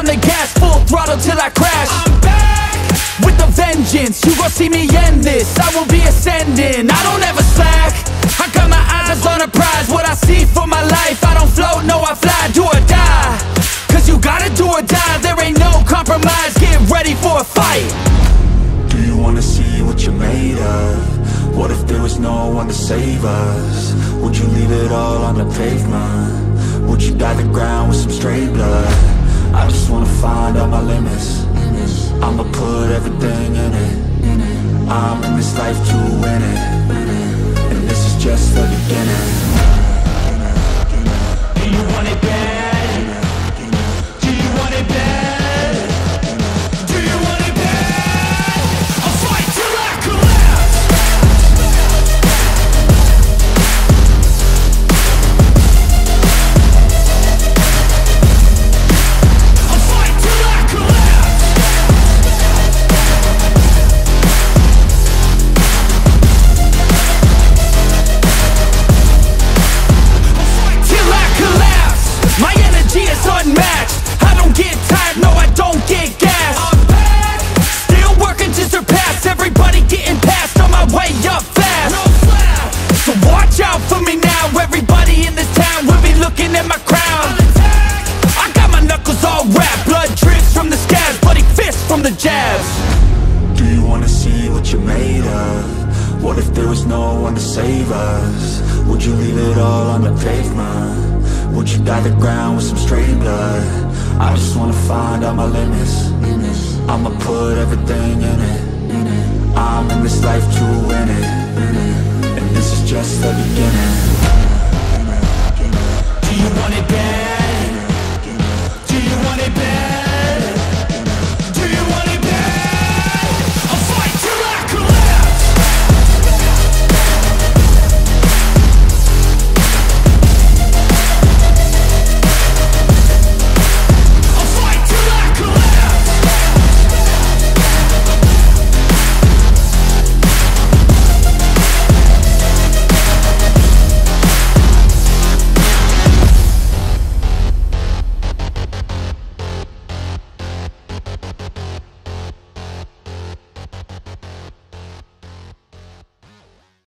on the gas, full throttle till I crash. I'm back with a vengeance, you gon' see me end this. I will be ascending, I don't ever slack. I got my eyes on a prize, what I see for my life. I don't float, no I fly, do or die. Cause you gotta do or die, there ain't no compromise. Get ready for a fight. Do you wanna see what you're made of? What if there was no one to save us? Would you leave it all on the pavement? Would you dye the ground with some stray blood? I just wanna find out my limits. I'ma put everything in it. I'm in this life to win it, and this is just the beginning. Do you want it bad? Do you want it bad? Do you want it bad? I'll fight till I collapse. Just the beginning. Do you want it bad?